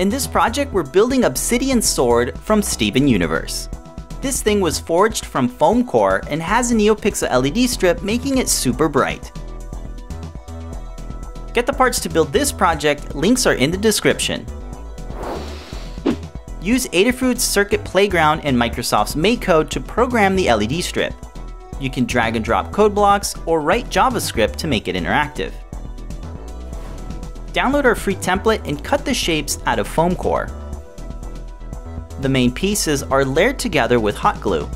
In this project, we're building Obsidian Sword from Steven Universe. This thing was forged from foam core and has a NeoPixel LED strip, making it super bright. Get the parts to build this project, links are in the description. Use Adafruit's Circuit Playground and Microsoft's MakeCode to program the LED strip. You can drag and drop code blocks or write JavaScript to make it interactive. Download our free template and cut the shapes out of foam core. The main pieces are layered together with hot glue.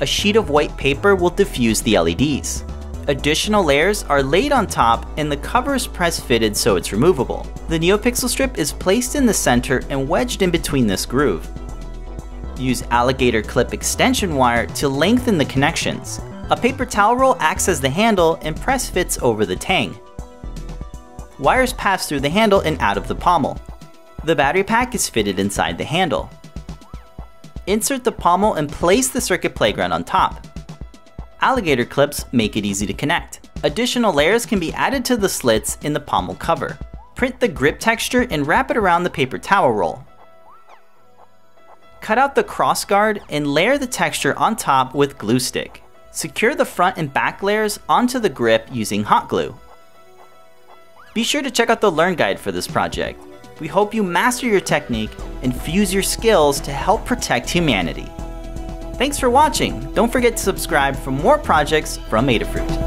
A sheet of white paper will diffuse the LEDs. Additional layers are laid on top and the cover is press fitted so it's removable. The NeoPixel strip is placed in the center and wedged in between this groove. Use alligator clip extension wire to lengthen the connections. A paper towel roll acts as the handle and press fits over the tang. Wires pass through the handle and out of the pommel. The battery pack is fitted inside the handle. Insert the pommel and place the Circuit Playground on top. Alligator clips make it easy to connect. Additional layers can be added to the slits in the pommel cover. Print the grip texture and wrap it around the paper towel roll. Cut out the cross guard and layer the texture on top with glue stick. Secure the front and back layers onto the grip using hot glue. Be sure to check out the Learn Guide for this project. We hope you master your technique and fuse your skills to help protect humanity. Thanks for watching. Don't forget to subscribe for more projects from Adafruit.